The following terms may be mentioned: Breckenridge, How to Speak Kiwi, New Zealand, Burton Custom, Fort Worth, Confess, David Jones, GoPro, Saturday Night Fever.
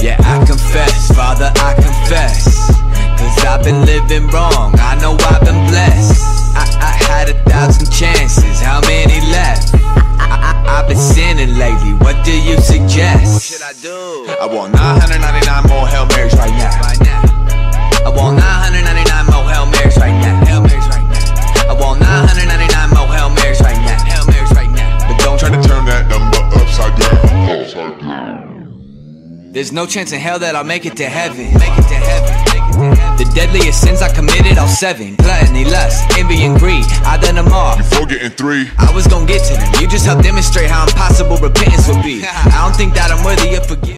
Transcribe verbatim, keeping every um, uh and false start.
Yeah, I confess, Father, I confess, 'cause I've been living wrong. I know I've been blessed. I, I had a thousand chances, how many left? I, I, I've been sinning lately, what do you suggest? What should I do? I want nine hundred ninety-nine more Hail Marys right now. Right now. I want nine hundred ninety-nine more Hail Marys right now. Hail Marys right now. I want nine hundred ninety-nine more Hail Marys right now. Hail Marys right now. But don't try to turn that number upside down. Upside down. There's no chance in hell that I'll make it to heaven. Make it to heaven. Make it to heaven. The deadliest sins I committed, all seven. Gluttony, lust, envy, and greed. I done them all. You forgetting three. I was gonna get to them. You just helped demonstrate how impossible repentance would be. I don't think that I'm worthy of forgiveness.